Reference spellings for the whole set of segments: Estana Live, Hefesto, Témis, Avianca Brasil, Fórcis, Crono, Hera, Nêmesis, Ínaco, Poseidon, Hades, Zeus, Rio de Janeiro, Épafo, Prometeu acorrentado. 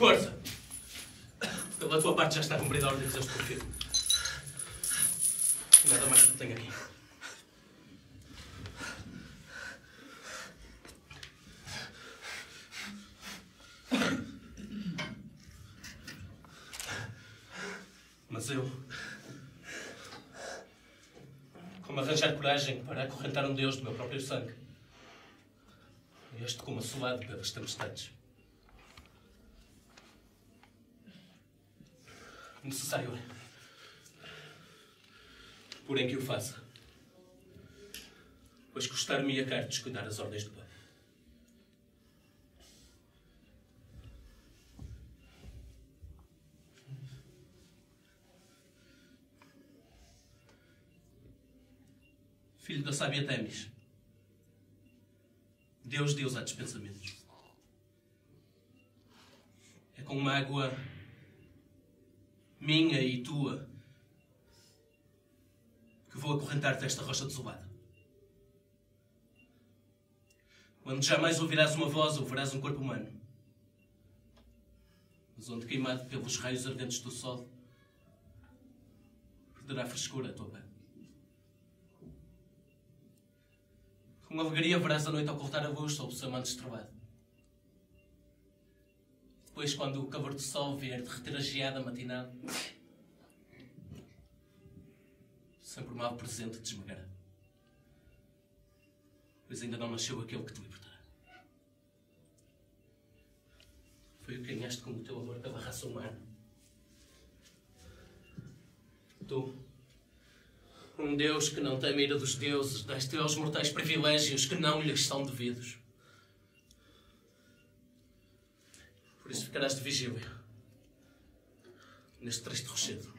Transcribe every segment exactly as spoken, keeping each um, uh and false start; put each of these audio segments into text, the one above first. Força! Pela tua parte já está cumprida a ordem que fizeste por filho. Nada mais que tenho aqui. Mas eu... Como arranjar coragem para acorrentar um deus do meu próprio sangue? Este como assolado pelas tempestades. Necessário é, porém, que o faça, pois custar-me-ia caro descuidar as ordens do Pai. Filho da sábia Témis, Deus deu-os a dispensamentos. É com mágoa minha e tua que vou acorrentar-te esta rocha desolada. Onde jamais ouvirás uma voz ou verás um corpo humano, mas onde, queimado pelos raios ardentes do sol, perderá frescura a tua pele. Com alegria verás a noite ocultar a luz sob o seu manto estrelado. Depois, quando o calor do sol vier derreter a geada matinal, sempre o mal presente te esmagará. Pois ainda não nasceu aquele que te libertará. Foi o que ganhaste com o teu amor pela raça humana. Tu, um Deus que não tem a ira dos deuses, dás-te aos mortais privilégios que não lhes são devidos. Por isso ficarás de vigília neste triste rochedo,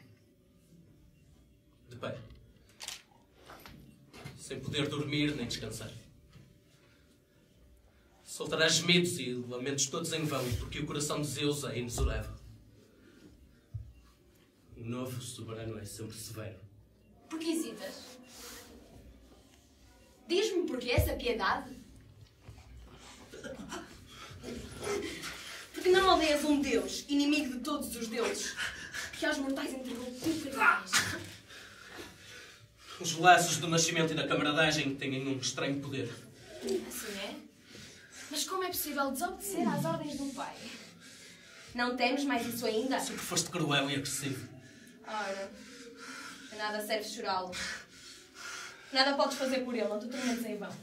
de pé, sem poder dormir nem descansar. Soltarás gemidos e lamentos todos em vão, porque o coração de Zeus é inexorável. O novo soberano é sempre severo. Por que hesitas? Diz-me por que essa piedade? Porque não odeias um Deus, inimigo de todos os deuses, que aos mortais entregou tudo para nós. Os laços do nascimento e da camaradagem têm um estranho poder. Assim é? Mas como é possível desobedecer às ordens de um pai? Não temes mais isso ainda? Sempre foste cruel e agressivo. Ora, a nada serve chorá-lo. Nada podes fazer por ele, não te tornes em vão.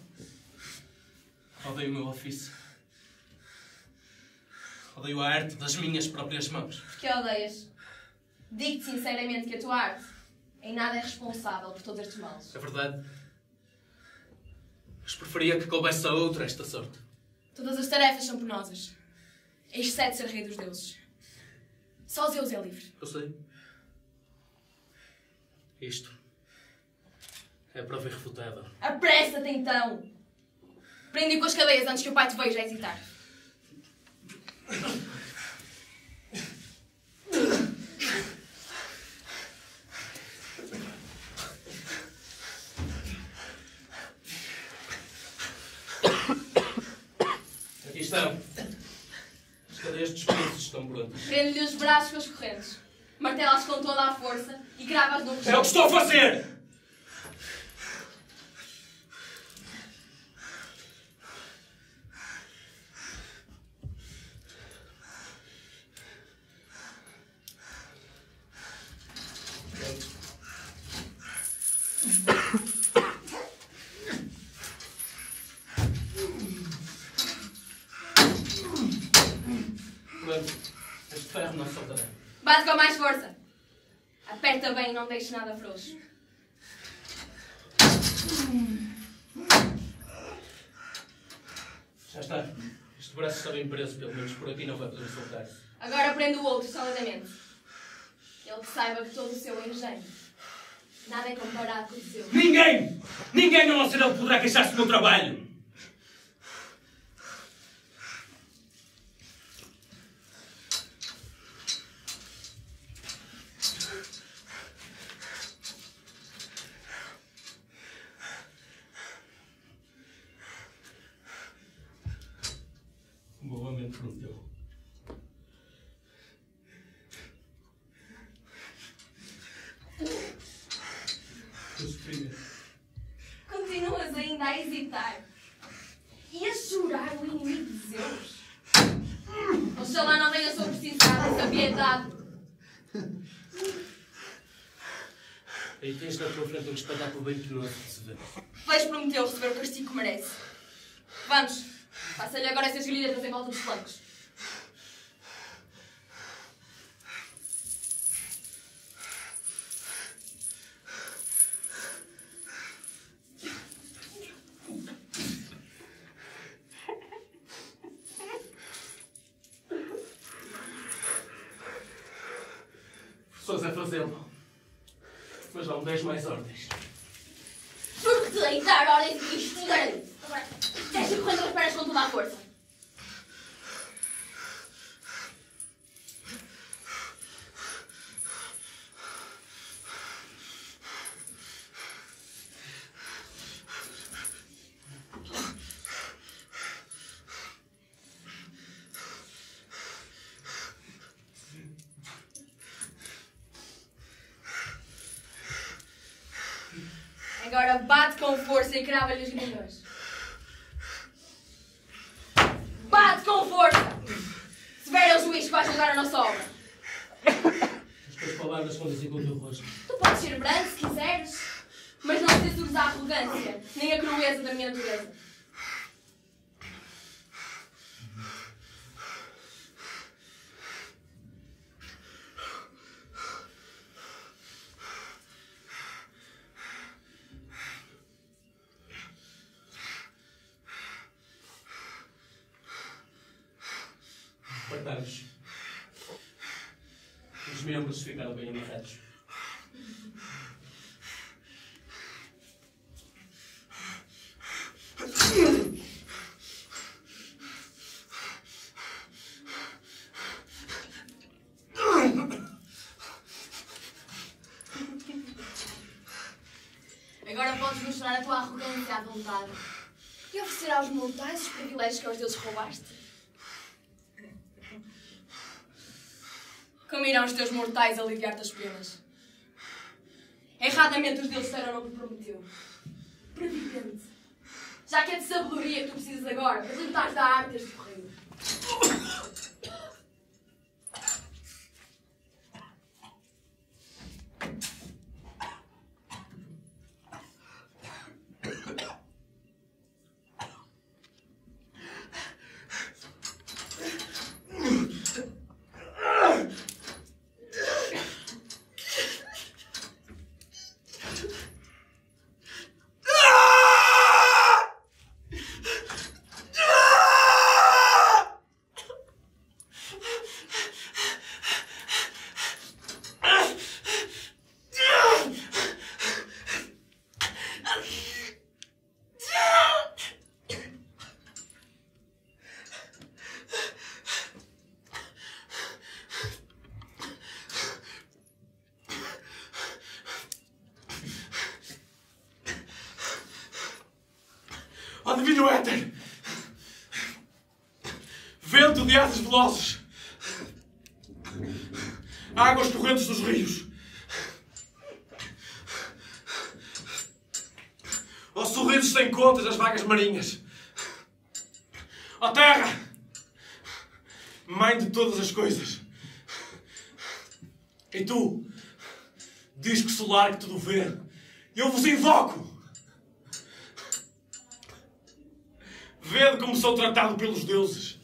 Odeio o meu ofício. Odeio a arte das minhas próprias mãos. Por que odeias? Digo-te sinceramente que a tua arte em nada é responsável por todos estes males. É verdade. Mas preferia que coubesse a outra esta sorte. Todas as tarefas são penosas, exceto ser rei dos deuses. Só Zeus é livre. Eu sei. Isto é a prova irrefutável. Apressa-te então! Prende-o com as cadeias antes que o pai te veja a hesitar. Aqui estão. As cadeias dos presos estão prontas. Prende-lhe os braços com as correntes. Martela-as com toda a força e crava-as no rosto. É o que estou a fazer! Este ferro não soltará. Bate com mais força. Aperta bem e não deixes nada frouxo. Já está. Este braço está bem preso, pelo menos por aqui não vai poder soltar-se. Agora prende o outro solidamente. Ele que saiba que todo o seu engenho nada é comparado com o seu. Ninguém! Ninguém não ao ser ele poderá queixar-se do meu trabalho! O meu homem prometeu a hesitar e a chorar o inimigo de Zeus. Oxalá não venha sobre precisar dessa piedade. Aí tens na tua frente um espetáculo pelo bem que não é receber. Vais Prometeu receber o castigo que merece. Vamos, passa-lhe agora essas grilhas a trazer volta dos flancos. Pessoas a fazê-lo. Mas não me deixo mais ordens. Juro que te dei dar ordens de isto, grande. Agora, deixa-me quando as pernas com toda a força. Agora bate com força e crava-lhe os grilhões. Bate com força! Se vier ao juiz que vais ajudar a nossa obra. As tuas palavras condizem com o teu rosto. Tu podes ser branco se quiseres, mas não censures a arrogância, nem a crueza da minha natureza. Apartados. Os membros ficaram bem amarrados. Agora podes mostrar a tua arrogância à vontade e oferecer aos mortais os privilégios que aos deuses roubaste. Como irão os teus mortais aliviar-te as penas? Erradamente os deuses terão o que prometeu. Previdente. Já que é de sabedoria que tu precisas agora para libertar-te da arte deste correio. Ó divino éter, vento de asas velozes, águas correntes dos rios, ó sorrisos sem contas das vagas marinhas, ó terra, mãe de todas as coisas, e tu, disco solar que tudo vê, eu vos invoco! Vede como sou tratado pelos deuses.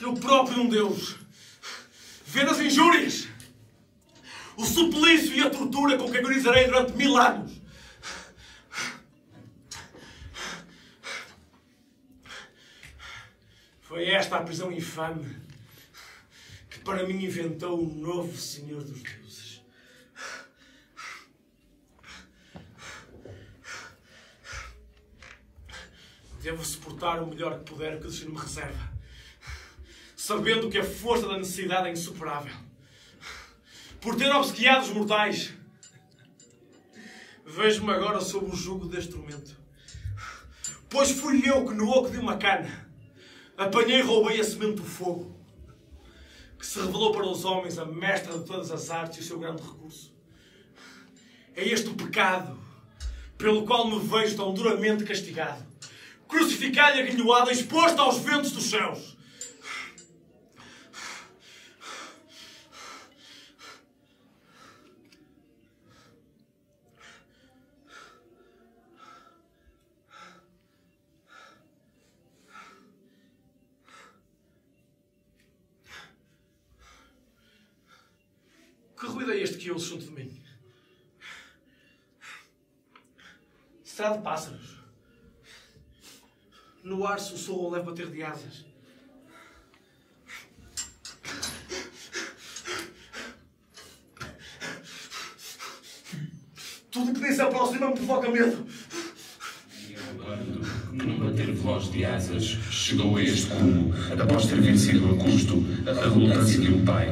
Eu próprio um deus. Vede as injúrias, o suplício e a tortura com que agonizarei durante mil anos. Foi esta a prisão infame que para mim inventou o novo Senhor dos Deuses. Devo suportar o melhor que puder o que o destino me reserva, sabendo que a força da necessidade é insuperável. Por ter obsequiado os mortais, vejo-me agora sob o jugo deste tormento. Pois fui eu que no oco de uma cana apanhei e roubei a semente do fogo, que se revelou para os homens a mestra de todas as artes e o seu grande recurso. É este o pecado pelo qual me vejo tão duramente castigado, crucificado e aguilhoado, exposto aos ventos dos céus. Que ruído é este que eu junto de mim? Será de pássaros? No ar se o sol leva bater de asas. Tudo que nem se aproxima me provoca medo. E aguardo que num bater veloz de asas chegou a este cume, após ter vencido a custo a relutância de um pai.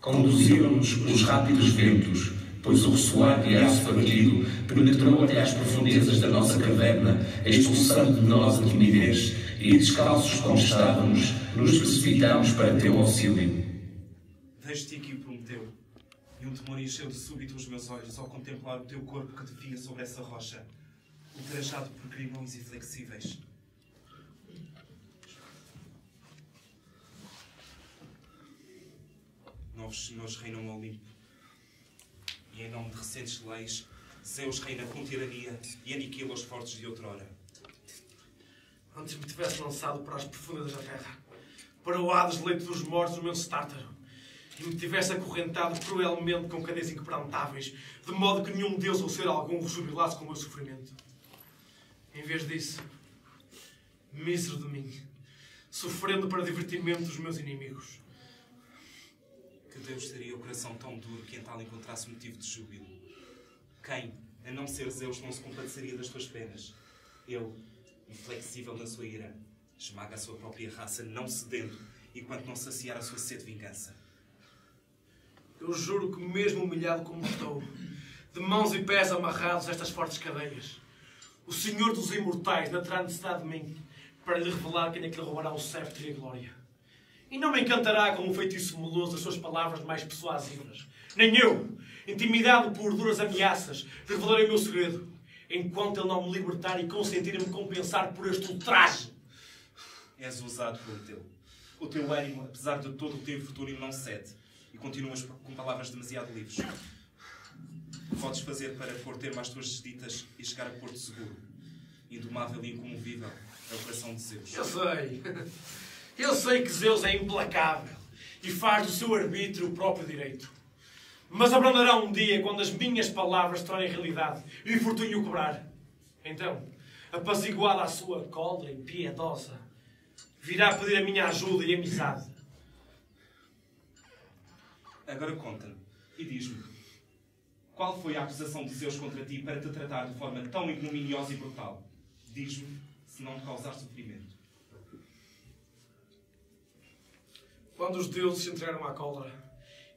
Conduziram-nos os rápidos ventos, pois o ressoar de aço fatido penetrou até às profundezas da nossa caverna, expulsando de nós a timidez, e descalços como estávamos, nos precipitámos para teu auxílio. Deixe-te aqui, Prometeu, e um temor encheu de súbito os meus olhos ao contemplar o teu corpo que devia sobre essa rocha, ultrajado por grimões inflexíveis. Novos senhores reinam no Olimpo, e em nome de recentes leis, Zeus reina com tirania e aniquila os fortes de outrora. Antes me tivesse lançado para as profundas da terra, para o Hades leito dos mortos, o meu tártaro, e me tivesse acorrentado cruelmente com cadeias inquebrantáveis, de modo que nenhum deus ou ser algum rejubilasse com o meu sofrimento. Em vez disso, mísero de mim, sofrendo para divertimento dos meus inimigos. Deus teria o coração tão duro que em tal encontrasse motivo de júbilo. Quem, a não ser Zeus, não se compadeceria das tuas penas? Ele, inflexível na sua ira, esmaga a sua própria raça, não cedendo, enquanto não saciar a sua sede de vingança. Eu juro que, mesmo humilhado como estou, de mãos e pés amarrados a estas fortes cadeias, o Senhor dos Imortais não terá necessidade de mim para lhe revelar quem é que lhe roubará o cetro e a glória. E não me encantará com o feitiço meloso das suas palavras mais persuasivas. Nem eu, intimidado por duras ameaças, revelarei o meu segredo, enquanto ele não me libertar e consentir-me compensar por este ultraje. És ousado, Prometeu. O teu ânimo, apesar de todo o teu futuro, não cede, e continuas com palavras demasiado livres. Podes fazer para pôr termo às tuas desditas e chegar a Porto Seguro, indomável e incomovível, é o coração de Zeus. Eu sei. Eu sei que Zeus é implacável e faz do seu arbítrio o próprio direito. Mas abrandará um dia quando as minhas palavras tornem realidade e o infortúnio cobrar. Então, apaziguada a sua cólera e piedosa, virá pedir a minha ajuda e amizade. Agora conta-me e diz-me, qual foi a acusação de Zeus contra ti para te tratar de forma tão ignominiosa e brutal? Diz-me, se não te causar sofrimento. Quando os deuses se entregaram à cólera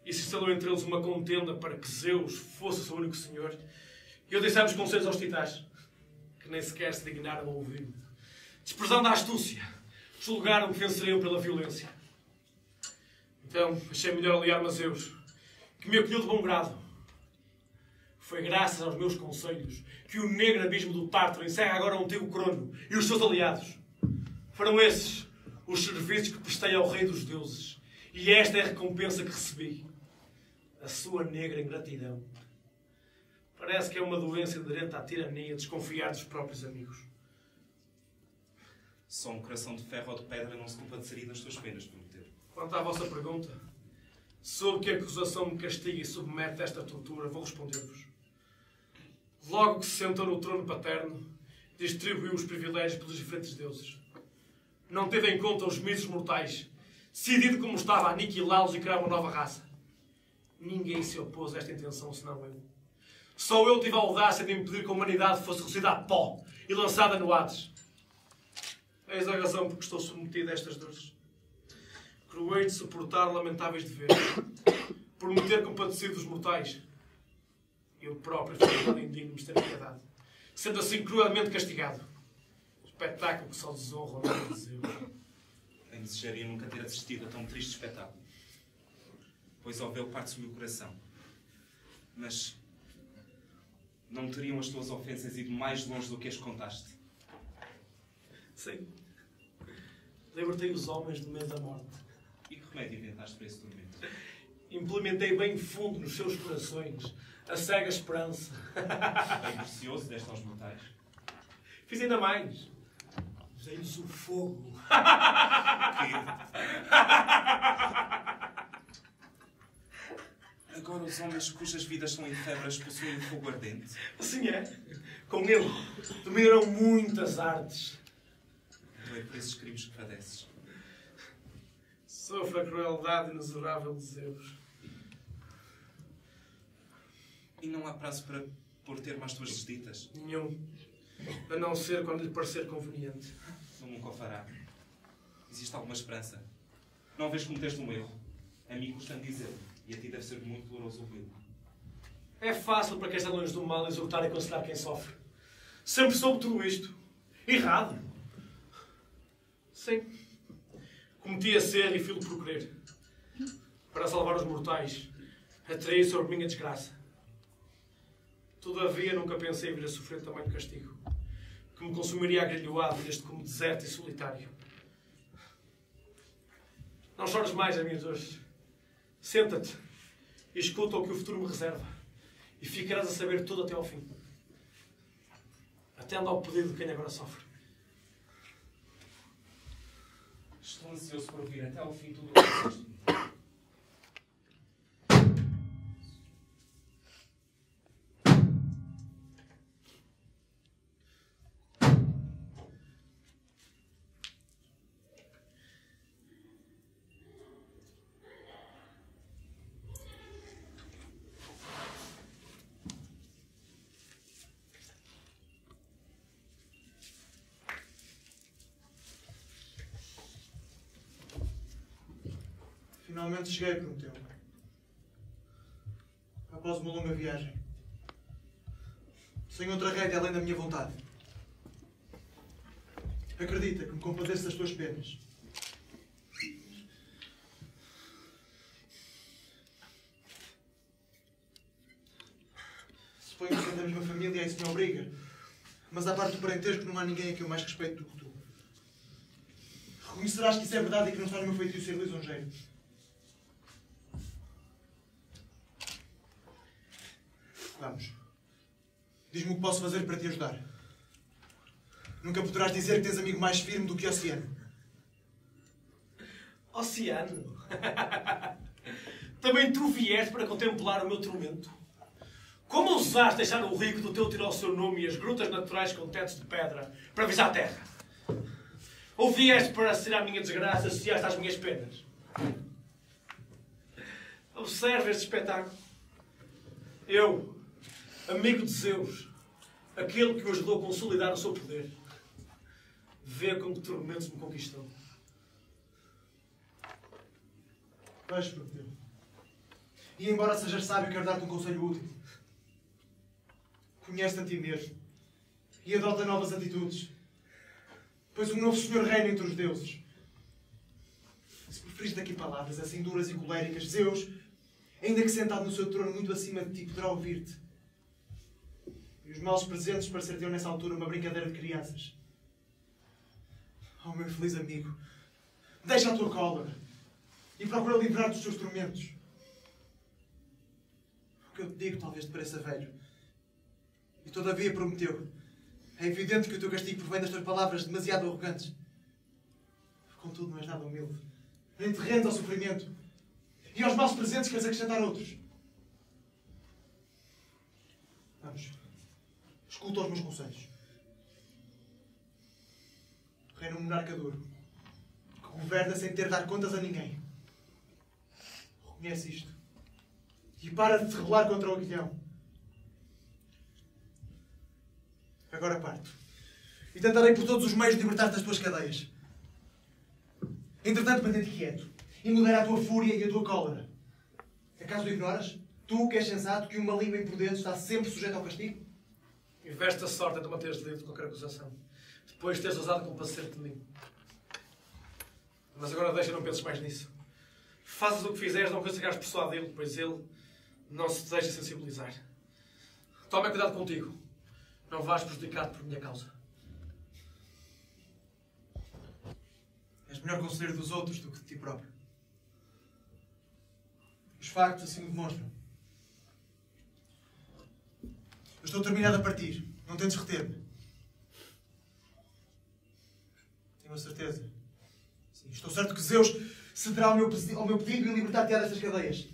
e se instalou entre eles uma contenda para que Zeus fosse o seu único senhor, eu dei sábios conselhos aos titãs, que nem sequer se dignaram a ouvir-me. Desprezando a astúcia, julgaram que venceriam pela violência. Então, achei melhor aliar-me a Zeus, que me acolheu de bom grado. Foi graças aos meus conselhos que o negro abismo do Tártaro encerra agora o antigo Crono e os seus aliados. Foram esses os serviços que prestei ao Rei dos Deuses, e esta é a recompensa que recebi, a sua negra ingratidão. Parece que é uma doença aderente à tirania, desconfiar dos próprios amigos. Só um coração de ferro ou de pedra não se compadeceria das tuas penas, Prometeu. Quanto à vossa pergunta, soube que a acusação me castiga e submete a esta tortura, vou responder-vos. Logo que se sentou no trono paterno, distribuiu os privilégios pelos diferentes deuses. Não teve em conta os míseros mortais, decidido como estava a aniquilá-los e criar uma nova raça. Ninguém se opôs a esta intenção, senão eu. Só eu tive a audácia de impedir que a humanidade fosse reduzida a pó e lançada no Hades. Eis a razão por que estou submetido a estas dores. Cruei de suportar lamentáveis deveres, por me ter compadecido dos mortais. Eu próprio fui indigno de ter piedade, sendo assim cruelmente castigado. Espetáculo que só desonra o nome de Zeus. Nem desejaria nunca ter assistido a tão triste espetáculo, pois ao vê-lo parte-se o meu coração. Mas não teriam as tuas ofensas ido mais longe do que as contaste? Sim. Libertei os homens do medo da morte. E que remédio inventaste para esse tormento? Implementei bem fundo nos seus corações a cega esperança. Bem precioso deste aos mortais. Fiz ainda mais. Usei-lhes o fogo. Agora os homens cujas vidas são efêmeras possuem um fogo ardente. Assim é. Com ele dominaram muitas artes. Doei por esses crimes que padeces. Sofre a crueldade inexorável de Zeus. E não há prazo para pôr termo às tuas desditas? Nenhum. A não ser quando lhe parecer conveniente. Não nunca o fará. Existe alguma esperança. Não vês que cometeste um erro. A mim custa-me dizer-lhe, e a ti deve ser muito doloroso ouvi-lo. É fácil para quem está longe do mal exortar e aconselhar quem sofre. Sempre soube tudo isto. Errado. Sim. Cometi a ser e filo por querer. Para salvar os mortais. Atraí sobre mim a desgraça. Todavia, nunca pensei em vir a sofrer tamanho castigo, que me consumiria agrilhoado neste como deserto e solitário. Não chores mais, amigos, hoje. Senta-te e escuta o que o futuro me reserva, e ficarás a saber tudo até ao fim. Atenda ao pedido de quem agora sofre. Estou ansioso por ouvir até ao fim tudo o que disseste. Finalmente cheguei a Prometeu, após uma longa viagem, sem outra regra além da minha vontade. Acredita que me compadeço das tuas penas. Suponho que sou da mesma família e isso me obriga, mas à parte do parentesco não há ninguém a que eu mais respeito do que tu. Reconhecerás que isso é verdade e que não está no meu feitio ser lisonjeiro. Vamos. Diz-me o que posso fazer para te ajudar. Nunca poderás dizer que tens amigo mais firme do que Oceano. Oceano? Também tu vieste para contemplar o meu tormento. Como ousaste deixar o rico do teu tirar o seu nome e as grutas naturais com tetos de pedra para visar a terra? Ou vieste para ser a minha desgraça e associaste às minhas penas? Observe este espetáculo. Eu... amigo de Zeus, aquele que o ajudou a consolidar o seu poder, vê com que tormentos me conquistou. Vais, Prometeu. E embora sejas sábio, quero dar-te um conselho útil. Conhece-te a ti mesmo e adota novas atitudes, pois um novo Senhor reina entre os deuses. Se preferires daqui palavras assim duras e coléricas, Zeus, ainda que sentado no seu trono muito acima de ti, poderá ouvir-te. E os maus presentes parecer-te-ão nessa altura uma brincadeira de crianças. Oh, meu feliz amigo, deixa a tua cólera e procura livrar dos teus tormentos. O que eu te digo talvez te pareça velho. E todavia, Prometeu, é evidente que o teu castigo provém das tuas palavras demasiado arrogantes. Contudo, não és nada humilde, nem te rendes ao sofrimento. E aos maus presentes queres acrescentar outros. Vamos. Escuta os meus conselhos. Reina um monarca duro, que governa sem ter de dar contas a ninguém. Reconhece isto. E para de te rebelar contra o aguilhão. Agora parto. E tentarei por todos os meios libertar-te das tuas cadeias. Entretanto, mantém-te quieto. E modera a tua fúria e a tua cólera. Acaso o ignoras? Tu, que és sensato, que uma língua imprudente está sempre sujeita ao castigo? Investe a sorte de manteres livre de qualquer acusação, depois de teres ousado compadecer-te de mim. Mas agora deixa, não penses mais nisso. Fazes o que fizeres, não conseguirás persuadi-lo, pois ele não se deixa sensibilizar. Toma cuidado contigo. Não vais prejudicar-te por minha causa. És melhor conselheiro dos outros do que de ti próprio. Os factos assim o demonstram. Eu estou terminado a partir. Não tentes reter-me. Tenho a certeza. Sim, estou certo que Zeus cederá ao meu, ao meu pedido e libertar-te-á destas cadeias.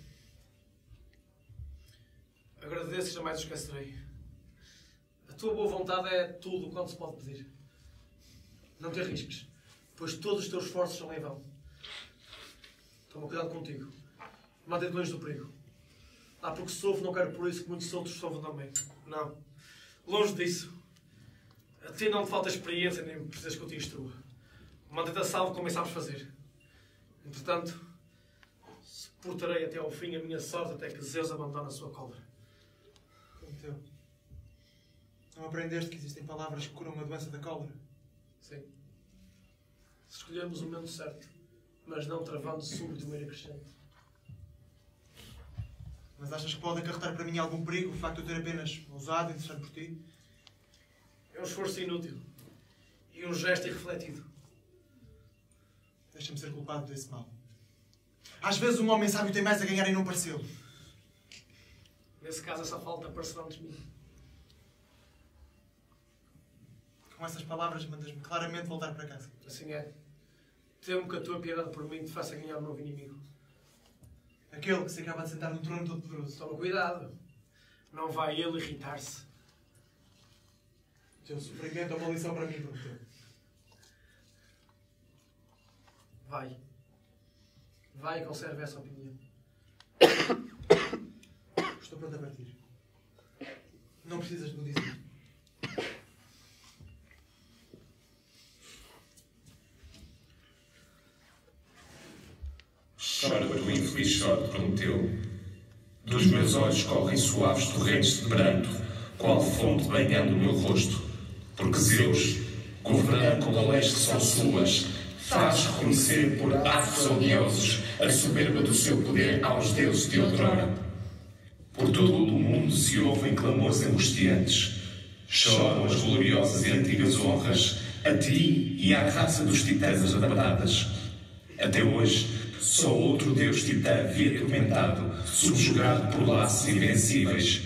Agradeço e jamais o esquecerei. A tua boa vontade é tudo o quanto se pode pedir. Não te arrisques, pois todos os teus esforços são em vão. Toma cuidado contigo. Mantém-te longe do perigo. Ah, porque sofro, não quero por isso que muitos outros sofram também. Não. Longe disso. A ti não te falta experiência, nem precisas que eu te instrua. Mantém-te a salvo como bem sabes fazer. Entretanto, suportarei até ao fim a minha sorte, até que Zeus abandone a sua cólera. Prometeu, não aprendeste que existem palavras que curam a doença da cólera? Sim. Escolhemos o momento certo, mas não travando súbito uma ira crescente. Mas achas que pode acarretar para mim algum perigo o facto de eu ter apenas ousado e deixado por ti? É um esforço inútil e um gesto irrefletido. Deixa-me ser culpado desse mal. Às vezes um homem sábio tem mais a ganhar e não parecê-lo. Nesse caso, essa falta parecerá de mim. Com essas palavras, mandas-me claramente voltar para casa. Assim é. Temo que a tua piedade por mim te faça ganhar o novo inimigo. Aquele que se acaba de sentar no trono todo poderoso. Toma cuidado. Não vai ele irritar-se. Teu sofrimento é uma lição para mim, Prometeu. Vai. Vai e conserve essa opinião. Estou pronto a partir. Não precisas de me dizer. Choro a tua infeliz sorte, Prometeu. Dos meus olhos correm suaves torrentes de pranto, qual fonte banhando o meu rosto. Porque Zeus, governando com a leste que são suas, faz reconhecer por atos odiosos a soberba do seu poder aos deuses de outrora. Por todo o mundo se ouvem clamores angustiantes. Choram as gloriosas e antigas honras, a ti e à raça dos titãs adaptadas. Até hoje, só outro deus titã via atormentado, subjugado por laços invencíveis.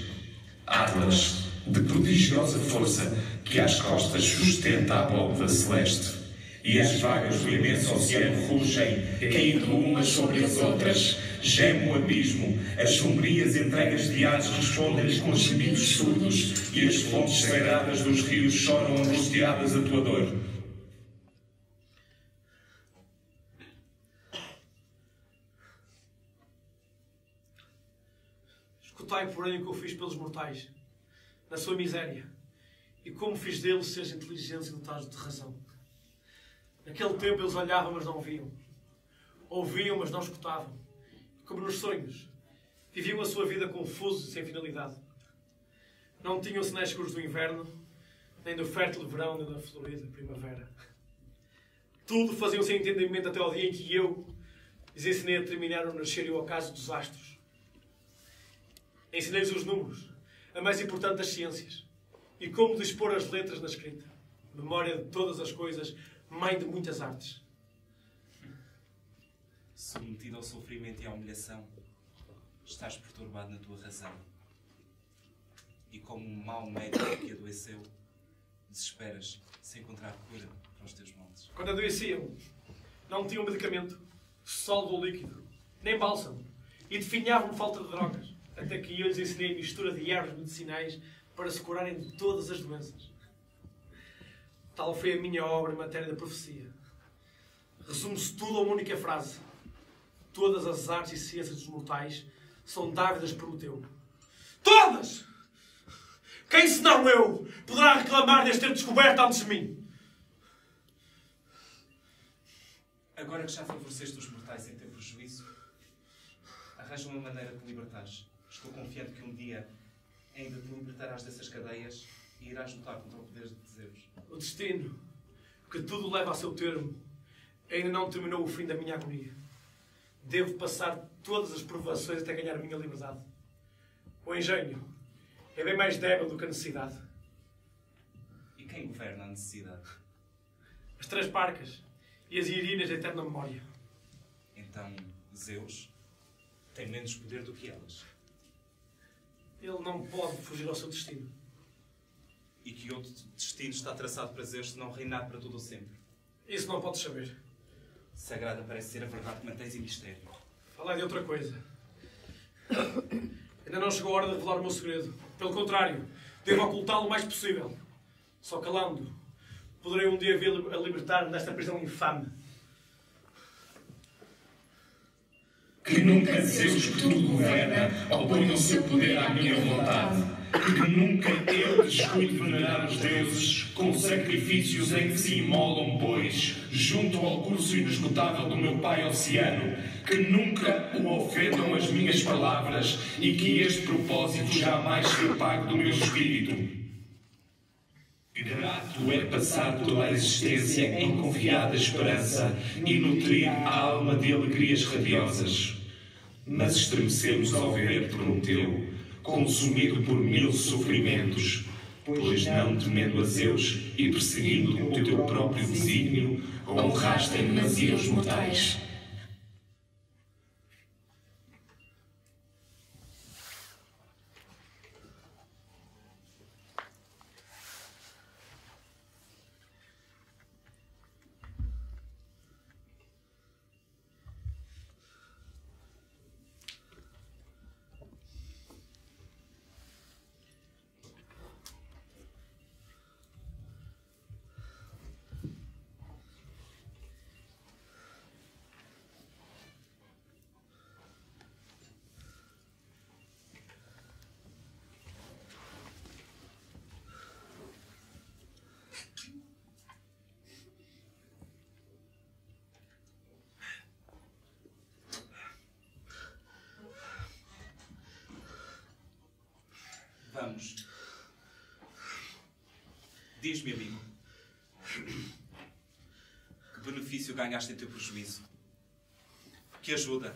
Atlas, de prodigiosa força, que às costas sustenta a abóbada celeste. E as vagas do imenso oceano rugem, caindo umas sobre as outras. Geme o abismo, as sombrias entregas de ares respondem-lhes com gemidos surdos, e as fontes sagradas dos rios choram angustiadas a tua dor. Escutai, porém, o que eu fiz pelos mortais, na sua miséria, e como fiz deles seres inteligentes e dotados de razão. Naquele tempo eles olhavam, mas não viam. Ouviam, mas não escutavam. E como nos sonhos, viviam a sua vida confusos e sem finalidade. Não tinham sinais escuros do inverno, nem do fértil verão, nem da florida primavera. Tudo faziam sem entendimento até ao dia em que eu lhes ensinei a terminar o nascer e o ocaso dos astros. Ensinei-lhes os números, a mais importante das ciências, e como dispor as letras na escrita. Memória de todas as coisas, mãe de muitas artes. Submetido ao sofrimento e à humilhação, estás perturbado na tua razão. E como um mau médico que adoeceu, desesperas sem encontrar cura para os teus males. Quando adoeciam, não tinham medicamento, sólido ou líquido, nem bálsamo, e definhavam por falta de drogas, até que eu lhes ensinei a mistura de ervas medicinais para se curarem de todas as doenças. Tal foi a minha obra em matéria da profecia. Resume-se tudo a uma única frase. Todas as artes e ciências dos mortais são dávidas por Prometeu. Todas! Quem senão eu poderá reclamar de as ter descoberto antes de mim? Agora que já favoreceste os mortais em teu prejuízo, arranja uma maneira de te libertares. Estou confiante que um dia ainda te libertarás dessas cadeias e irás lutar contra o poder de Zeus. O destino, que tudo leva a seu termo, ainda não terminou o fim da minha agonia. Devo passar todas as provações até ganhar a minha liberdade. O engenho é bem mais débil do que a necessidade. E quem governa a necessidade? As três parcas e as hierinas da eterna memória. Então, Zeus tem menos poder do que elas. Ele não pode fugir ao seu destino. E que outro destino está traçado para Zeus se não reinar para todo o sempre? Isso não podes saber. Sagrada parece ser a verdade que mantens em mistério. Falei de outra coisa. Ainda não chegou a hora de revelar o meu segredo. Pelo contrário, devo ocultá-lo o mais possível. Só calando-o, poderei um dia vê-lo a libertar-me desta prisão infame. Que nunca Zeus, que tudo governa, oponha o seu poder à minha vontade. Que nunca eu descuide venerar os deuses, com sacrifícios em que se imolam, pois, junto ao curso inesgotável do meu Pai Oceano. Que nunca o ofendam as minhas palavras e que este propósito jamais se apague do meu espírito. Grato é passar toda a existência em confiada esperança e nutrir a alma de alegrias radiosas. Mas estremecemos ao ver Prometeu, consumido por mil sofrimentos, pois não temendo a Zeus e perseguindo o teu próprio desígnio, honraste-me nas ilhas mortais. Vamos. Diz-me, amigo, que benefício ganhaste em teu prejuízo? Que ajuda,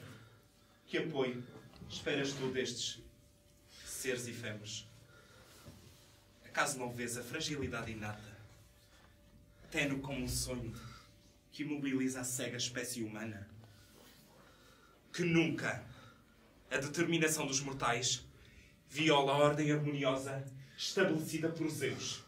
que apoio esperas tu destes seres efêmeros? Acaso não vês a fragilidade inata, tênue como um sonho que imobiliza a cega espécie humana? Que nunca a determinação dos mortais viola a ordem harmoniosa estabelecida por Zeus.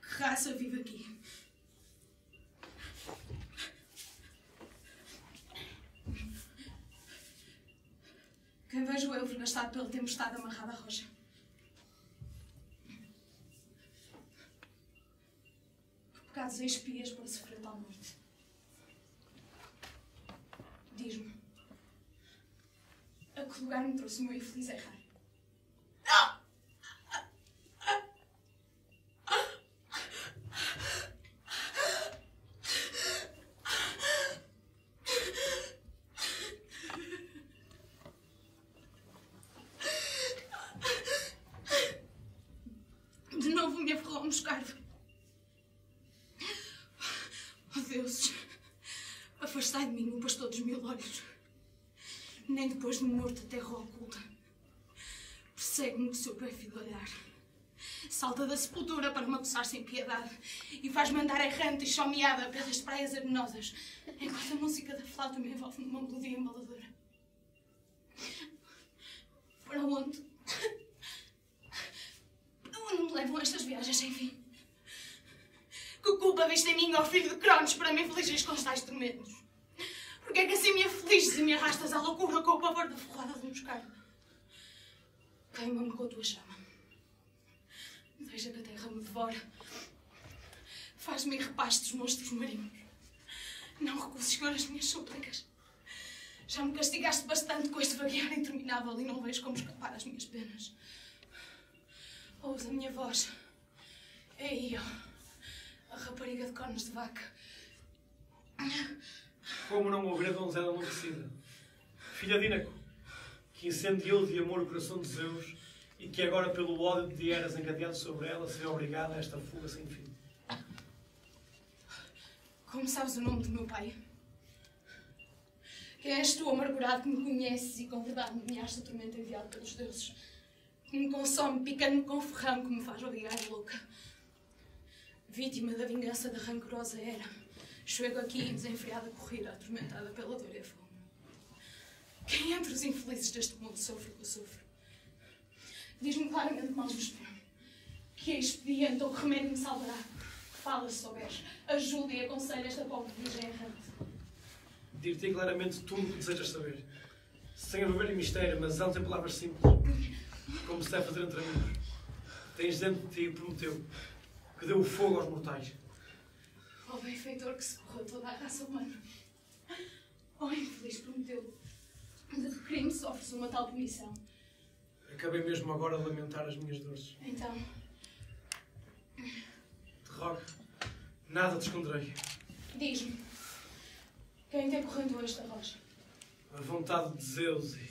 Que raça vive aqui? Quem vejo eu devastado pela tempestade amarrada à rocha? Que pecados expias para sofrer tal morte? Diz-me, a que lugar me trouxe o meu infeliz errar? Afastai de mim o pastor dos mil olhos, nem depois de morto a terra oculta. Persegue-me o seu pérfido olhar, salta da sepultura para me acusar sem piedade e faz-me andar errante e chomeada pelas praias arenosas, enquanto a música da flauta me envolve numa melodia embaladora. Para onde? Para onde me levam estas viagens sem fim? Que culpa viste em mim, ó filho de Cronos, para me afligires com os tais tormentos? Porque é que assim me afliges e me arrastas à loucura com o pavor da ferroada de um moscardo? Queima-me com a tua chama. rija da terra me devora. Faz-me em repasto dos monstros marinhos. Não recuso escolher as minhas súplicas. Já me castigaste bastante com este vaguear interminável e não vejo como escapar às minhas penas. Ouça a minha voz. É eu, a rapariga de cornos de vaca. Como não ouvir a donzela enlouquecida, filha de Ínaco, que incendiou de amor o coração de Zeus e que agora, pelo ódio de Eras encadeado sobre ela, será obrigada a esta fuga sem fim. Como sabes o nome do meu pai? Quem és tu, amargurado, que me conheces e com verdade me guiaste do tormento enviado pelos deuses, que me consome picando-me com ferrão, que me faz obrigar louca, vítima da vingança da rancorosa Hera. Chego aqui, desenfreada, corrida, atormentada pela dor e a fome. Quem entre os infelizes deste mundo sofre o que eu sofro? Diz-me claramente que mal vos temo, que é expediente ou que remédio me salvará. Fala se souberes, ajuda e aconselha esta pobre virgem errante. Dir-te claramente tudo o que desejas saber, sem envolver em mistério, mas antes em palavras simples, como se deve fazer entre amigos. Tens dentro de ti o Prometeu, que deu fogo aos mortais. Ó oh, benfeitor que socorreu toda a raça humana. Ó oh, infeliz Prometeu, de que crime sofres uma tal punição? Acabei mesmo agora de lamentar as minhas dores. Então? Te rogo, nada te esconderei. Diz-me, quem te acorrentou esta rocha? A vontade de Zeus e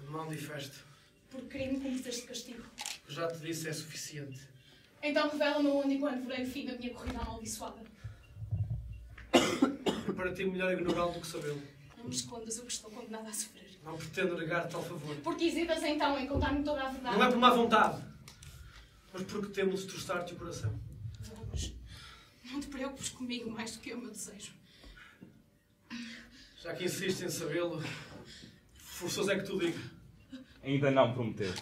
a mão de Hefesto. Por crime cometeste castigo? O que já te disse é suficiente. Então revela-me onde e quando verei o fim da minha corrida amaldiçoada. É para ti melhor ignorá-lo do que sabê-lo. Não me escondas o que estou condenada a sofrer. Não pretendo negar tal favor. Porque hesitas então em contar-me toda a verdade? Não é por má vontade, mas porque temo destroçar-te o coração. Vamos. Não te preocupes comigo mais do que é o meu desejo. Já que insistes em sabê-lo, forçoso é que tu diga. Ainda não, Prometeu.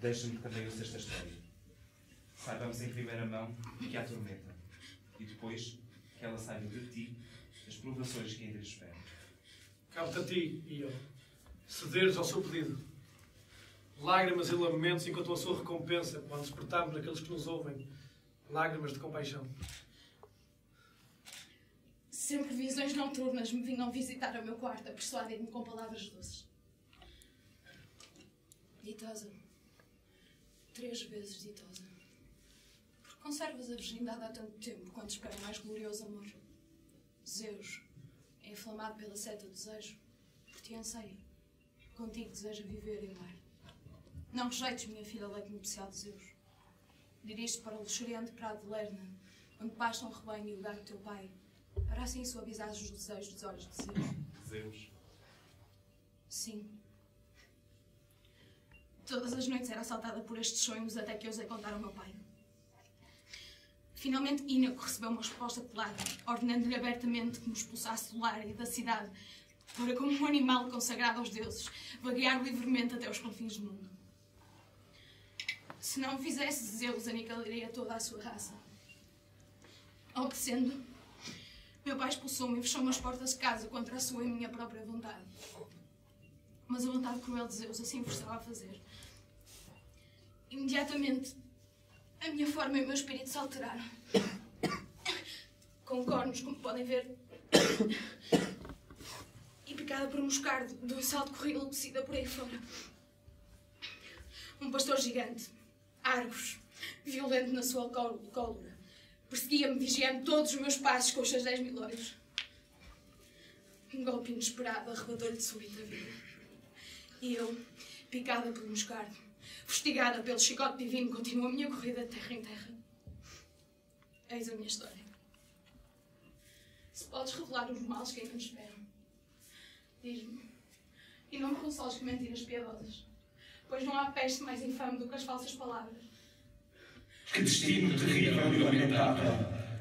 Deixa-me também eu ser esta história. Saibamos em primeira mão que a atormenta, e depois que ela saiba de ti as provações que ainda lhe esperam. Cabe-te a ti e eu cederes ao seu pedido. Lágrimas e lamentos enquanto a sua recompensa, quando despertarmos aqueles que nos ouvem, lágrimas de compaixão. Sempre visões noturnas me vinham visitar ao meu quarto, a persuadir-me com palavras doces. Ditosa, três vezes ditosa. Conservas a virgindade há tanto tempo quanto espera mais glorioso amor. Zeus, inflamado pela seta do desejo, por ti anseia. Contigo deseja viver e amar. Não rejeites, minha filha, a leite nupcial de Zeus. Dirige-te para o luxuriante prado de Lerna, onde pasta um rebanho e o gado do teu pai, para assim suavizar os desejos dos olhos de Zeus. Zeus? Sim. Todas as noites era assaltada por estes sonhos até que ousei contar ao meu pai. Finalmente, Ínaco recebeu uma resposta pelada, ordenando-lhe abertamente que me expulsasse do lar e da cidade, para, como um animal consagrado aos deuses, vaguear livremente até os confins do mundo. Se não o fizesse, Zeus aniquilaria toda a sua raça. Ao que sendo, meu pai expulsou-me e fechou-me as portas de casa contra a sua e minha própria vontade. Mas a vontade cruel de Zeus assim forçava a fazer. Imediatamente, a minha forma e o meu espírito se alteraram. Com cornos, como podem ver, e picada por um moscardo, de um salto corri enlouquecida por aí fora. Um pastor gigante, Argos, violento na sua cólera, perseguia-me, vigiando todos os meus passos com os seus dez mil olhos. Um golpe inesperado arrebatou-lhe de súbita a vida. E eu, picada por um moscardo, fustigada pelo chicote divino, continua a minha corrida de terra em terra. Eis a minha história. Se podes revelar os males que ainda me esperam, diz-me, e não me consoles com mentiras piedosas, pois não há peste mais infame do que as falsas palavras. Que destino terrível e lamentável!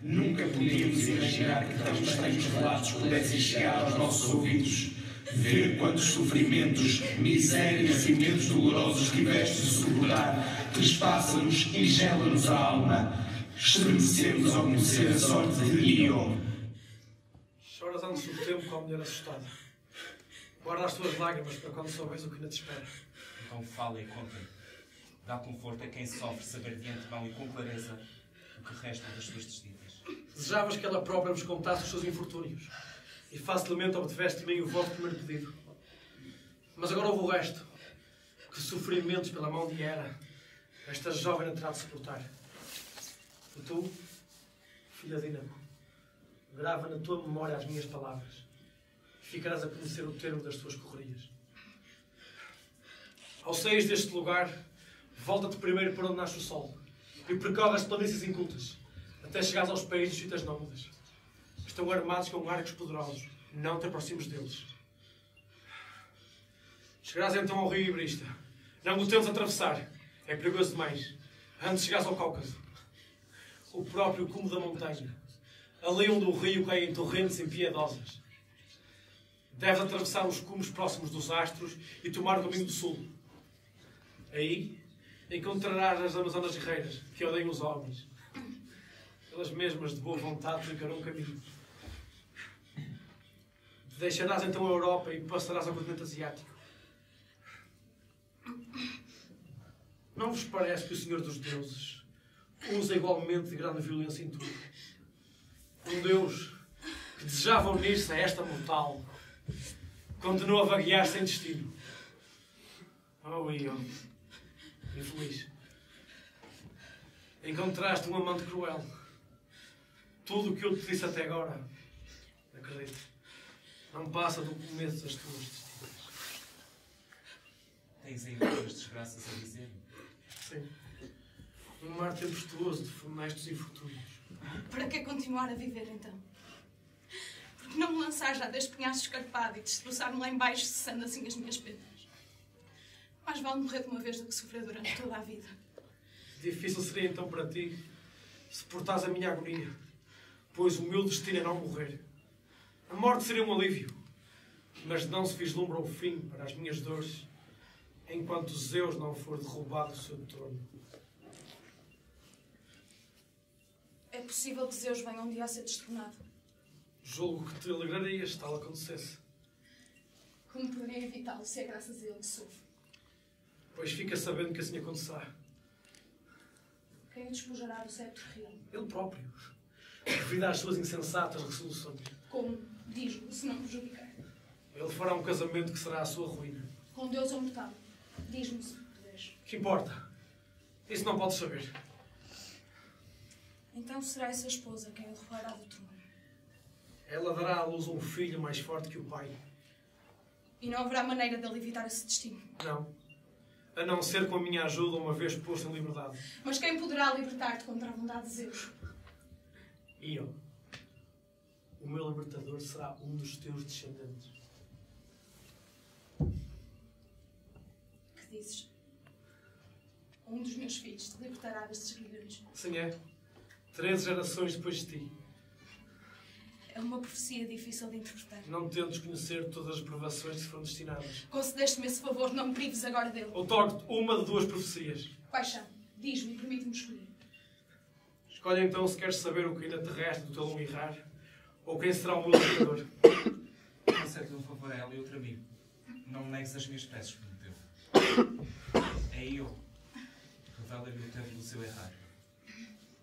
Nunca podíamos imaginar que tão estranhos relatos pudessem chegar aos nossos ouvidos. Ver quantos sofrimentos, misérias e medos dolorosos tiveste de suportar, trespassa-nos e gela-nos a alma. Estremecemos ao conhecer a sorte de Ilion. Choras antes do tempo com a mulher assustada. Guarda as tuas lágrimas para quando souberes o que ainda te espera. Então fala e conta-me. dá conforto a quem sofre saber de antemão e com clareza o que resta das suas desditas. Desejavas que ela própria vos contasse os seus infortúnios, e facilmente obtiveste-me o vosso primeiro pedido. Mas agora houve o resto. Que sofrimentos pela mão de Hera esta jovem terá de suportar. E tu, filha de Inamo, grava na tua memória as minhas palavras e ficarás a conhecer o termo das tuas correrias. Ao saís deste lugar, volta-te primeiro para onde nasce o sol e percorre as planícies incultas, até chegares aos países dos citas nómadas. Estão armados com arcos poderosos, não te aproximes deles. Chegarás então ao rio Ibrista. Não o tentes atravessar, é perigoso demais. Antes chegares ao Cáucaso, o próprio cume da montanha, ali onde o rio cai em torrentes impiedosas. Deves atravessar os cumes próximos dos astros e tomar o caminho do sul. Aí encontrarás as amazonas guerreiras, que odeiam os homens. Elas mesmas, de boa vontade, ficarão o caminho. Deixarás então a Europa e passarás ao continente asiático. Não vos parece que o Senhor dos Deuses usa igualmente de grande violência em tudo? Um Deus que desejava unir-se a esta mortal continua a vaguear sem destino. Oh, Ion, infeliz. Encontraste um amante cruel. Tudo o que eu te disse até agora, acredito, não passa do começo das tuas destinas. Tens ainda outras desgraças a dizer? Sim. Um mar tempestuoso de funestos infortúnios. Para que continuar a viver, então? Porque não me lançar já deste penhaço escarpado e destroçar-me lá embaixo, cessando assim as minhas penas? Mais vale morrer de uma vez do que sofrer durante toda a vida. Difícil seria então para ti suportares a minha agonia, pois o meu destino é não morrer. A morte seria um alívio, mas não se vislumbra o fim para as minhas dores enquanto Zeus não for derrubado do seu trono. É possível que Zeus venha um dia a ser destronado. Julgo que te alegrarias se tal acontecesse. Como poderia evitá-lo se é graças a ele que sofre? Pois fica sabendo que assim acontecerá. Quem despojará do cetro real? Ele próprio, devido às suas insensatas resoluções. Como? Diz-me, se não prejudicar. Ele fará um casamento que será a sua ruína. Com Deus ou mortal? Diz-me, se puderes. Que importa? Isso não podes saber. Então será essa esposa quem o levará do trono? Ela dará à luz um filho mais forte que o pai. E não haverá maneira de ele evitar esse destino? Não. A não ser com a minha ajuda, uma vez posto em liberdade. Mas quem poderá libertar-te contra a vontade de Zeus? E eu. O meu libertador será um dos teus descendentes. Que dizes? Um dos meus filhos te libertará destes guilhões? Sim, é. Três gerações depois de ti. É uma profecia difícil de interpretar. Não tentes conhecer todas as provações que se foram destinadas. Concedeste-me esse favor, não me prives agora dele. Outorgo-te uma de duas profecias. Quais são? Diz-me e permite-me escolher. Escolhe então se queres saber o que ainda te resta do teu longo errar, ou quem será o meu libertador. Concede-lhe um favor a ela e outro a mim. Não me negues as minhas peças, Prometeu. É eu. Revela-lhe o tempo do seu errar.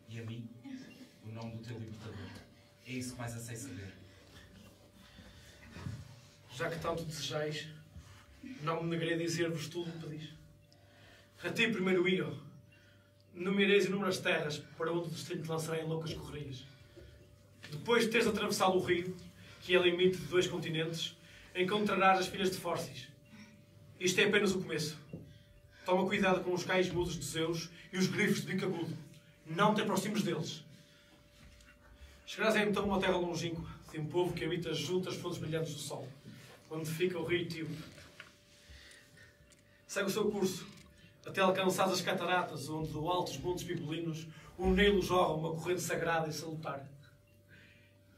E a mim, o nome do teu libertador. É isso que mais aceito saber. Já que tanto desejais, não me negarei a dizer-vos tudo o que pedis. A ti, primeiro Io, nomeareis inúmeras terras para onde o destino te lançará em loucas correrias. Depois de teres atravessado o rio, que é limite de dois continentes, encontrarás as filhas de Fórcis. Isto é apenas o começo. Toma cuidado com os cais mudos de Zeus e os grifos de bico agudo. Não te aproximes deles. Chegarás então a uma terra longínqua, de um povo que habita junto às fontes brilhantes do sol, onde fica o rio Etíope. Segue o seu curso, até alcançar as cataratas, onde do alto dos montes bibelinos, o Nilo jorra uma corrente sagrada e salutar.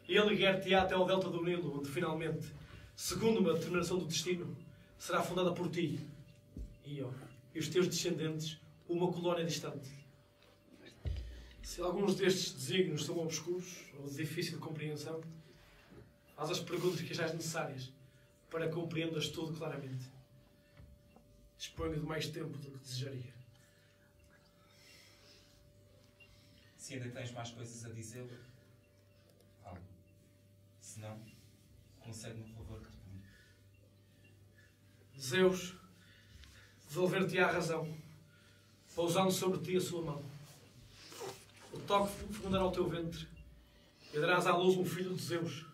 Ele guiar-te-á até ao delta do Nilo, onde finalmente, segundo uma determinação do destino, será fundada por ti, e eu, e os teus descendentes, uma colónia distante. Se alguns destes desígnios são obscuros ou de difícil compreensão, faz as perguntas que achas necessárias para que compreendas tudo claramente. Disponho de mais tempo do que desejaria. Se ainda tens mais coisas a dizer, fala. Se não, concede-me o favor que te pedi. Zeus, devolver-te á a razão, pousando sobre ti a sua mão. O toque fundará o teu ventre, e darás à luz um filho de Zeus,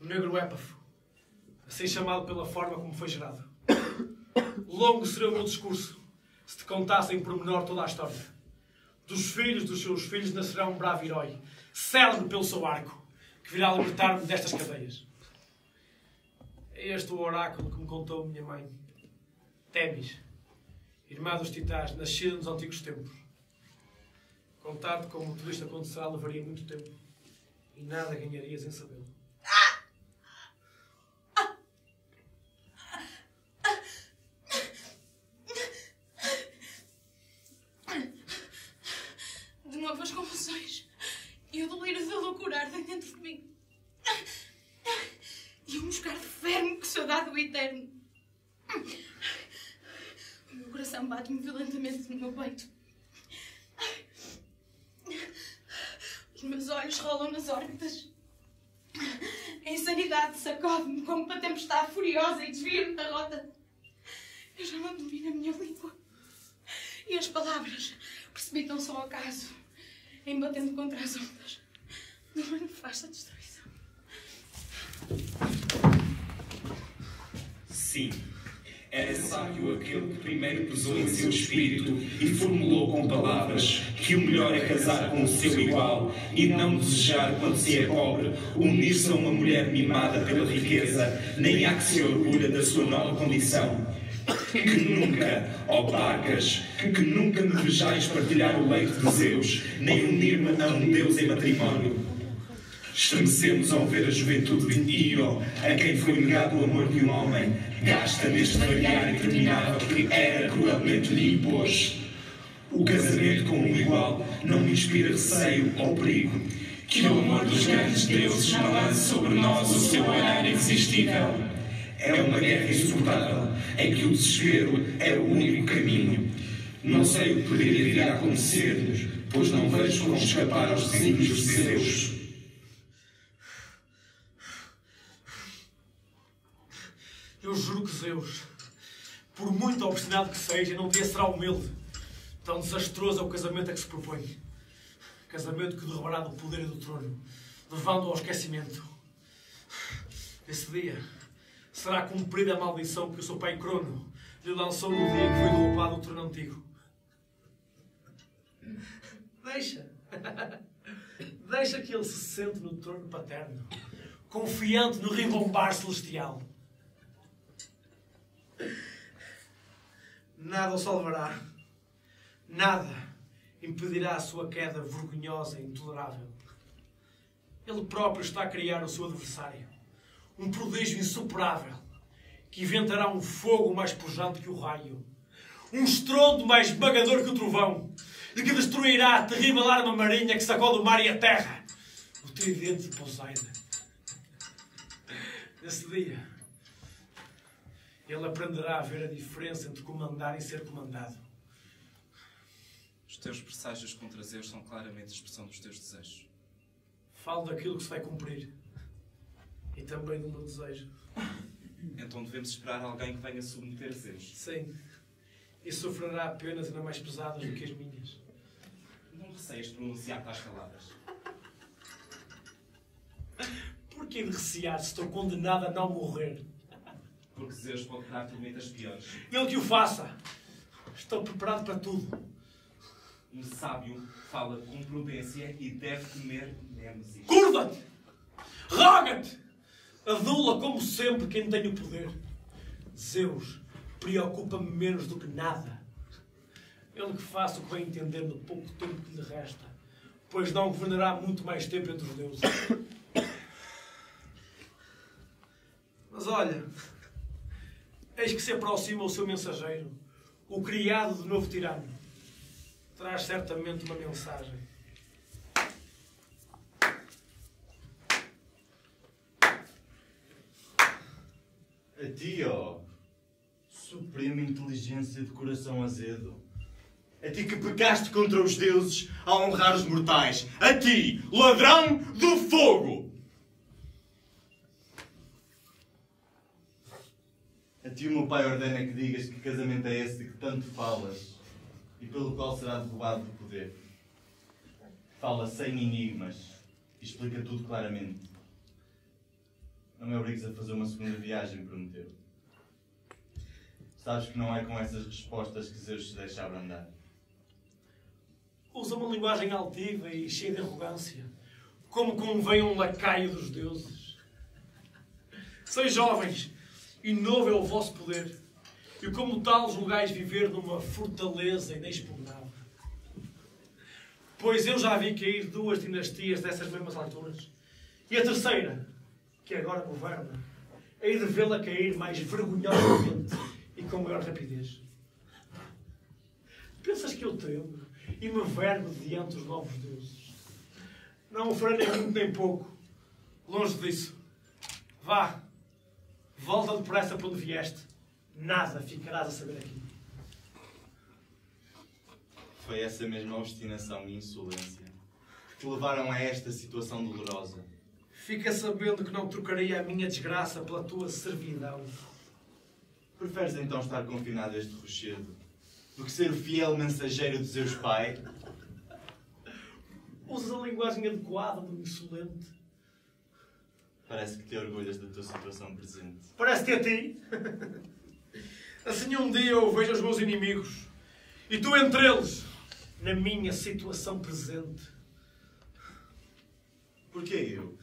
o negro Épafo, assim chamado pela forma como foi gerado. Longo seria o meu discurso, se te contassem em pormenor toda a história. Dos filhos dos seus filhos nascerá um bravo herói, célebre pelo seu arco, que virá libertar-me destas cadeias. É este o oráculo que me contou minha mãe, Témis, irmã dos titãs, nascida nos antigos tempos. Contar-te como tudo isto acontecerá levaria muito tempo, e nada ganharias em sabê-lo. Furiosa e desvia-me da rota. Eu já não domino a minha língua. E as palavras precipitam-se ao acaso, embatendo contra as ondas. Não manifesta a destruição. Sim, era sábio aquele que primeiro pesou em seu espírito e formulou com palavras que o melhor é casar com o seu igual e não desejar, quando se é pobre, unir-se a uma mulher mimada pela riqueza, nem há que se orgulha da sua nova condição. Que nunca, ó Bacas, que nunca me vejais partilhar o leito de Zeus, nem unir-me a um deus em matrimónio. Estremecemos ao ver a juventude de Io, a quem foi negado o amor de um homem, gasta neste variar interminável que era cruelmente lhe impôs. O casamento com um igual não me inspira receio ou perigo. Que o amor dos grandes deuses não lance sobre nós o seu olhar irresistível. É uma guerra insuportável, em que o desespero é o único caminho. Não sei o que poderia vir a acontecer-nos, pois não vejo como escapar aos desígnios de Zeus. Eu juro que Zeus, por muito obstinado que seja, não te será humilde. Tão desastroso é o casamento a que se propõe. Casamento que derrubará do poder e do trono, levando ao esquecimento. Esse dia será cumprida a maldição que o seu pai Crono lhe lançou no dia que foi derrubado o trono antigo. Deixa. Deixa que ele se sente no trono paterno, confiante no ribombar celestial. Nada o salvará. Nada impedirá a sua queda vergonhosa e intolerável. Ele próprio está a criar o seu adversário, um prodígio insuperável, que inventará um fogo mais pujante que o raio, um estrondo mais esmagador que o trovão, e que destruirá a terrível arma marinha que sacode o mar e a terra, o tridente de Poseidon. Nesse dia, ele aprenderá a ver a diferença entre comandar e ser comandado. Os teus presságios contra Zeus são claramente a expressão dos teus desejos. Falo daquilo que se vai cumprir. E também do meu desejo. Então devemos esperar alguém que venha submeter Zeus. Sim. E sofrerá penas ainda mais pesadas do que as minhas. Não receias pronunciar tais palavras. Por que recear se estou condenado a não morrer? Porque Zeus pode dar tormentas piores. Ele que o faça! Estou preparado para tudo. Um sábio fala com prudência e deve temer Nêmesis. Curva-te! Roga-te! Adula como sempre quem tem o poder. Zeus preocupa-me menos do que nada. Ele que faça o que vai entender no pouco tempo que lhe resta, pois não governará muito mais tempo entre os deuses. Mas olha, eis que se aproxima o seu mensageiro, o criado do novo tirano. Traz certamente uma mensagem. A ti, ó, suprema inteligência de coração azedo, A ti que pecaste contra os deuses a honrar os mortais. A ti, ladrão do fogo! A ti o meu pai ordena que digas que casamento é esse de que tanto falas e pelo qual será derrubado do poder. Fala sem enigmas e explica tudo claramente. Não me obrigues a fazer uma segunda viagem, Prometeu. Sabes que não é com essas respostas que Zeus se deixa abrandar. Usa uma linguagem altiva e cheia de arrogância, como convém um lacaio dos deuses. Sois jovens, e novo é o vosso poder, e como tal julgais viver numa fortaleza inexpugnável. Pois eu já vi cair duas dinastias dessas mesmas alturas, e a terceira, que agora governa, hei de vê-la cair mais vergonhosamente e com maior rapidez. Pensas que eu tremo? E me vergo diante dos novos deuses. Não o farei nem muito nem pouco. Longe disso. Vá. Volta depressa para onde vieste. Nada ficarás a saber aqui. Foi essa mesma obstinação e insolência que te levaram a esta situação dolorosa. Fica sabendo que não trocarei a minha desgraça pela tua servidão. Preferes então estar confinado a este rochedo do que ser o fiel mensageiro de Zeus Pai? Usas a linguagem adequada do insolente. Parece que te orgulhas da tua situação presente. Parece-te a ti. Assim um dia eu vejo os meus inimigos, e tu entre eles, na minha situação presente. Porquê eu?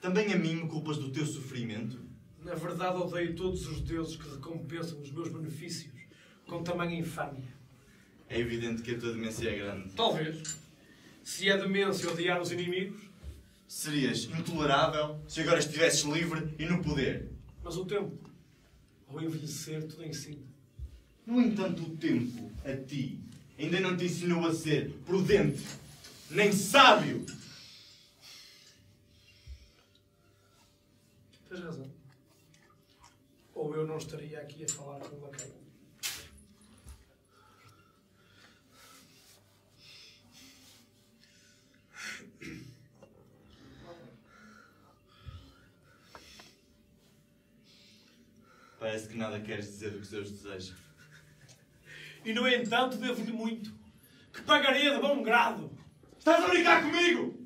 Também a mim me culpas do teu sofrimento? Na verdade odeio todos os deuses que recompensam os meus benefícios com tamanha infâmia. É evidente que a tua demência é grande. Talvez. Se é demência odiar os inimigos... Serias intolerável se agora estivesses livre e no poder. Mas o tempo, ao envelhecer, tudo ensina. No entanto, o tempo, a ti, ainda não te ensinou a ser prudente, nem sábio. Tens razão. Ou eu não estaria aqui a falar com o lacaio. Parece que nada queres dizer do que Zeus deseja. E no entanto devo-lhe muito, que pagaria de bom grado. Estás a brincar comigo?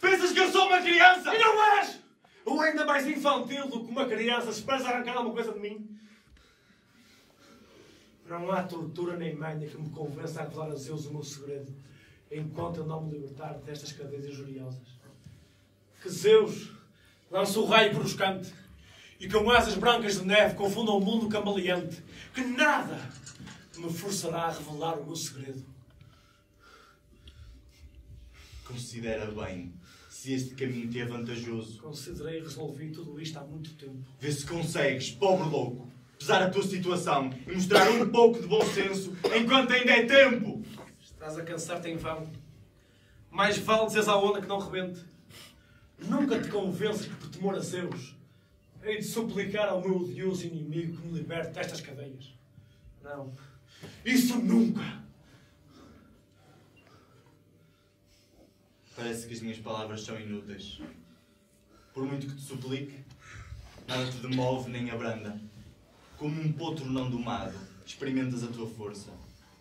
Pensas que eu sou uma criança? E não és! Ou ainda mais infantil do que uma criança, esperas arrancar alguma coisa de mim? Não há tortura nem manha que me convença a revelar a Zeus o meu segredo, enquanto eu não me libertar destas cadeias injuriosas. Que Zeus lance o raio bruscante, e com asas brancas de neve confunda o mundo cambaleante, que nada me forçará a revelar o meu segredo. Considera bem se este caminho te é vantajoso. Considerei e resolvi tudo isto há muito tempo. Vê se consegues, pobre louco, pesar a tua situação e mostrar um pouco de bom senso enquanto ainda é tempo. Estás a cansar-te em vão. Mais vale dizeres à onda que não rebente. Nunca te convences que por temor a Zeus hei de suplicar ao meu odioso inimigo que me liberte destas cadeias. Não. Isso nunca! Parece que as minhas palavras são inúteis. Por muito que te suplique, nada te demove nem abranda. Como um potro não domado, experimentas a tua força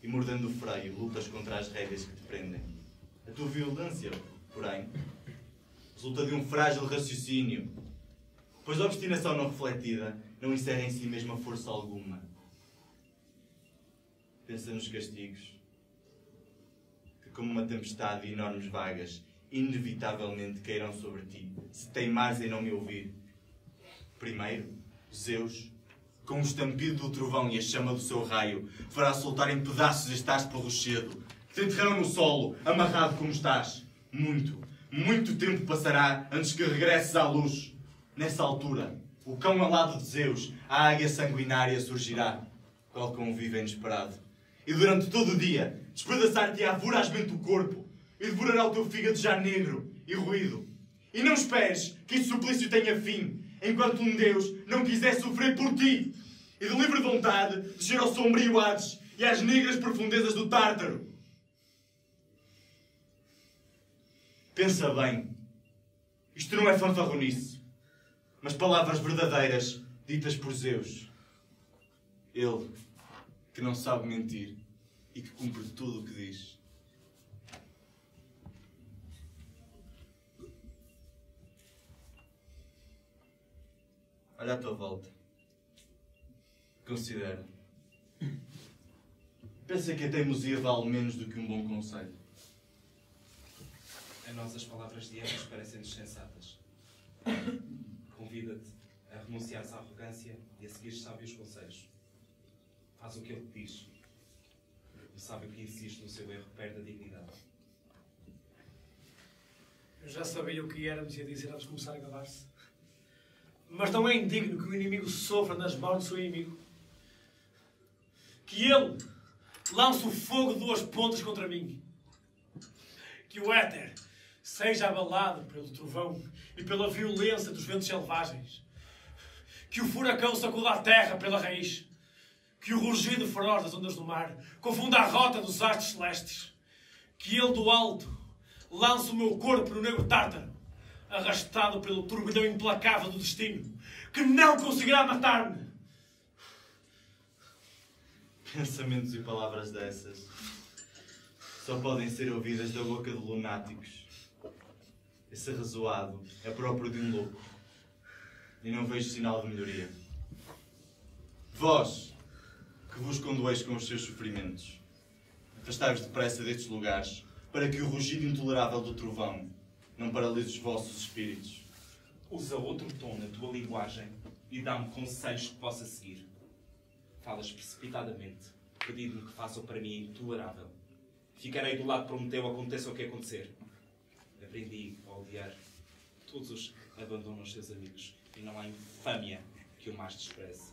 e, mordendo o freio, lutas contra as rédeas que te prendem. A tua violência, porém, resulta de um frágil raciocínio, pois a obstinação não refletida não encerra em si mesma força alguma. Pensa nos castigos, que como uma tempestade de enormes vagas, inevitavelmente cairão sobre ti, se teimares em não me ouvir. Primeiro, Zeus, com o estampido do trovão e a chama do seu raio, fará soltar em pedaços este áspero rochedo. Te enterrarão no solo, amarrado como estás. Muito, muito tempo passará antes que regresses à luz. Nessa altura, o cão alado de Zeus, a águia sanguinária, surgirá, qual convívio inesperado. E durante todo o dia, despedaçar-te-á vorazmente o corpo, e devorará o teu fígado já negro e ruído. E não esperes que este suplício tenha fim, enquanto um Deus não quiser sofrer por ti, e de livre vontade descer ao sombrio Hades e às negras profundezas do Tártaro. Pensa bem. Isto não é fanfarronice, mas palavras verdadeiras ditas por Zeus. Ele, que não sabe mentir e que cumpre tudo o que diz. Olha à tua volta. Considera. Pensa que a teimosia vale menos do que um bom conselho. A nós as palavras de ambos parecem-nos sensatas. Convida-te a renunciares à arrogância e a seguir sábios conselhos. Faz o que ele te diz. O sábio que insiste no seu erro perde a dignidade. Eu já sabia o que éramos e a dizer antes de começar a gabar-se. Mas não é indigno que o inimigo sofra nas mãos do seu inimigo. Que ele lance o fogo de duas pontas contra mim. Que o éter seja abalado pelo trovão e pela violência dos ventos selvagens. Que o furacão sacuda a terra pela raiz. Que o rugido feroz das ondas do mar confunda a rota dos astros celestes. Que ele do alto lance o meu corpo no negro tártaro, arrastado pelo turbilhão implacável do destino, que não conseguirá matar-me. Pensamentos e palavras dessas só podem ser ouvidas da boca de lunáticos. Esse arrazoado é próprio de um louco, e não vejo sinal de melhoria. Vós, que vos condoeis com os seus sofrimentos, afastai-vos depressa destes lugares, para que o rugido intolerável do trovão não paralise os vossos espíritos. Usa outro tom na tua linguagem e dá-me conselhos que possa seguir. Falas precipitadamente, pedindo-me que façam para mim intolerável. Ficarei do lado de Prometeu, aconteça o que acontecer. Aprendi a odiar todos os que abandonam os seus amigos, e não há infâmia que o mais despreze.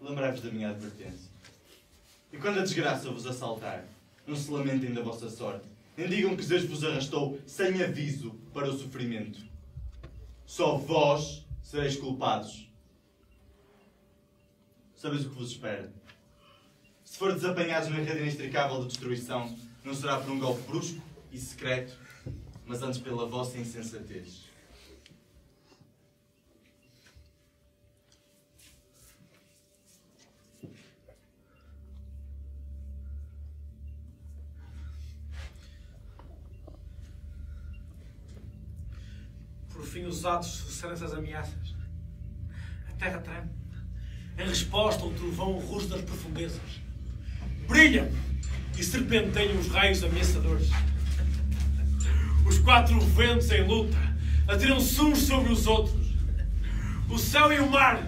Lembrai-vos da minha advertência. E quando a desgraça vos assaltar, não se lamentem da vossa sorte, nem digam que Zeus vos arrastou sem aviso para o sofrimento. Só vós sereis culpados. Sabeis o que vos espera. Se for desapanhados na rede inextricável de destruição, não será por um golpe brusco e secreto, mas antes pela vossa insensatez. Os atos sucedem essas ameaças. A terra treme. Em resposta, o trovão ruge das profundezas. Brilham e serpenteiam os raios ameaçadores. Os quatro ventos em luta atiram-se uns sobre os outros. O céu e o mar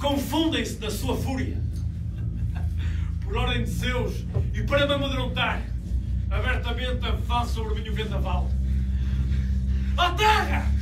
confundem-se na sua fúria. Por ordem de Zeus e para me amedrontar, abertamente avança sobre mim o vendaval. A terra!